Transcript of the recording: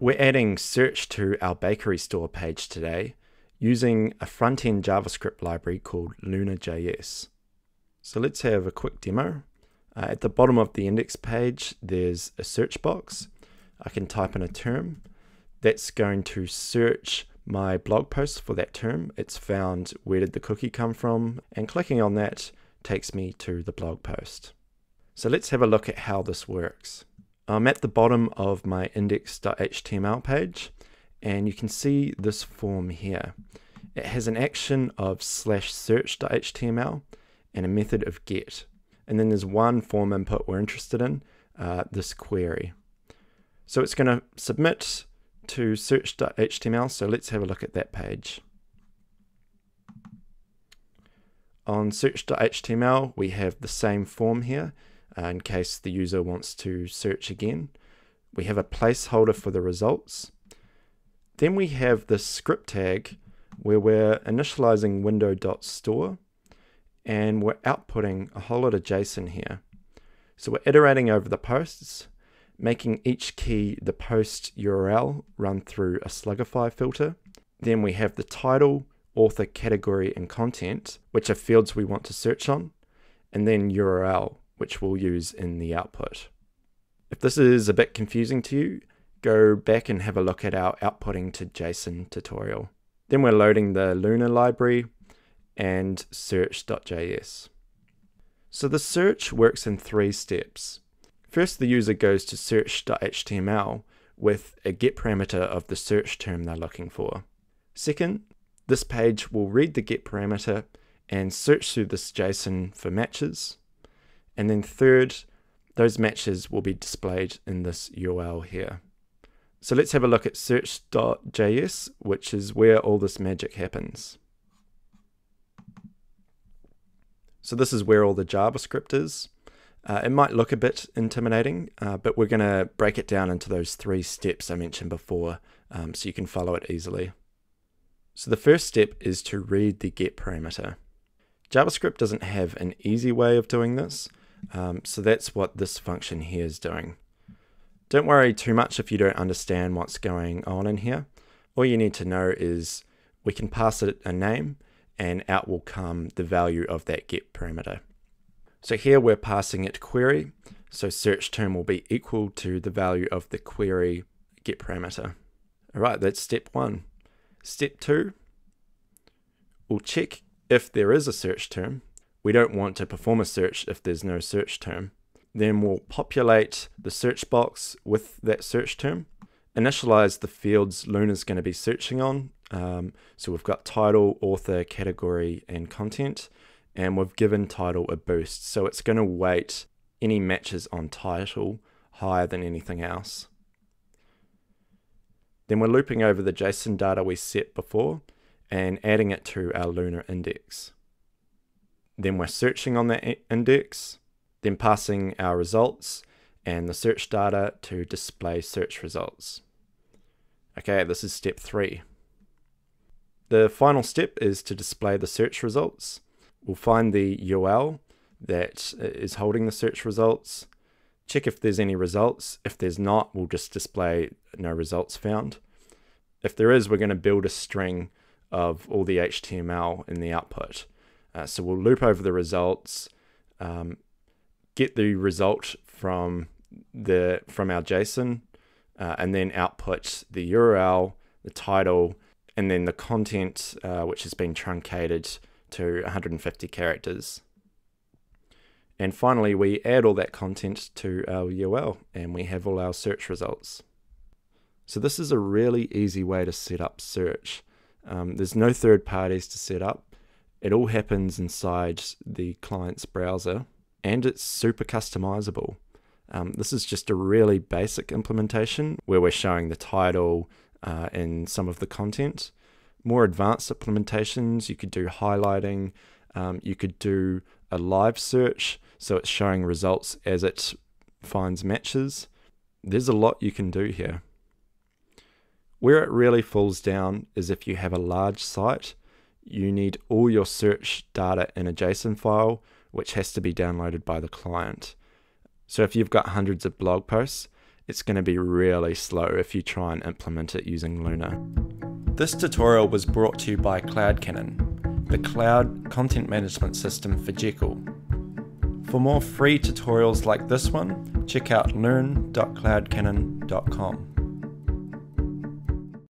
We're adding search to our bakery store page today using a front-end JavaScript library called Lunr.js. So let's have a quick demo. At the bottom of the index page, there's a search box. I can type in a term. That's going to search my blog post for that term. It's found where did the cookie come from, and clicking on that takes me to the blog post. So let's have a look at how this works. I'm at the bottom of my index.html page, and you can see this form here. It has an action of /search.html and a method of get. And then there's one form input we're interested in, this query. So it's going to submit to search.html, so let's have a look at that page. On search.html, we have the same form here in case the user wants to search again. We have a placeholder for the results. Then we have this script tag where we're initializing window.store, and we're outputting a whole lot of JSON here. So we're iterating over the posts, making each key the post URL run through a Slugify filter. Then we have the title, author, category, and content, which are fields we want to search on, and then URL, which we'll use in the output. If this is a bit confusing to you, go back and have a look at our outputting to JSON tutorial. Then we're loading the Lunr library and search.js. So the search works in three steps. First, the user goes to search.html with a get parameter of the search term they're looking for. Second, this page will read the get parameter and search through this JSON for matches. And then third, those matches will be displayed in this URL here. So let's have a look at search.js, which is where all this magic happens. So this is where all the JavaScript is. It might look a bit intimidating, but we're going to break it down into those three steps I mentioned before, so you can follow it easily. So the first step is to read the get parameter. JavaScript doesn't have an easy way of doing this, so that's what this function here is doing. Don't worry too much if you don't understand what's going on in here. All you need to know is we can pass it a name, and out will come the value of that get parameter. So here we're passing it query, so search term will be equal to the value of the query get parameter. All right, that's step one. Step two, we'll check if there is a search term. We don't want to perform a search if there's no search term. Then we'll populate the search box with that search term, initialize the fields Lunr's going to be searching on. So we've got title, author, category, and content, and we've given title a boost. So it's going to weight any matches on title higher than anything else. Then we're looping over the JSON data we set before and adding it to our Lunr index. Then we're searching on that index, then passing our results and the search data to display search results. Okay, this is step three. The final step is to display the search results. We'll find the URL that is holding the search results, check if there's any results. If there's not, we'll just display no results found. If there is, we're going to build a string of all the HTML in the output. So we'll loop over the results, get the result from our JSON, and then output the URL, the title, and then the content, which has been truncated to 150 characters. And finally, we add all that content to our URL, and we have all our search results. So this is a really easy way to set up search. There's no third parties to set up. It all happens inside the client's browser, and it's super customizable. This is just a really basic implementation where we're showing the title, and some of the content. More advanced implementations, you could do highlighting, you could do a live search, so it's showing results as it finds matches. There's a lot you can do here. Where it really falls down is if you have a large site, you need all your search data in a JSON file, which has to be downloaded by the client. So if you've got hundreds of blog posts, it's going to be really slow if you try and implement it using Lunr. This tutorial was brought to you by Cloud Cannon, the cloud content management system for Jekyll. For more free tutorials like this one, check out learn.cloudcannon.com.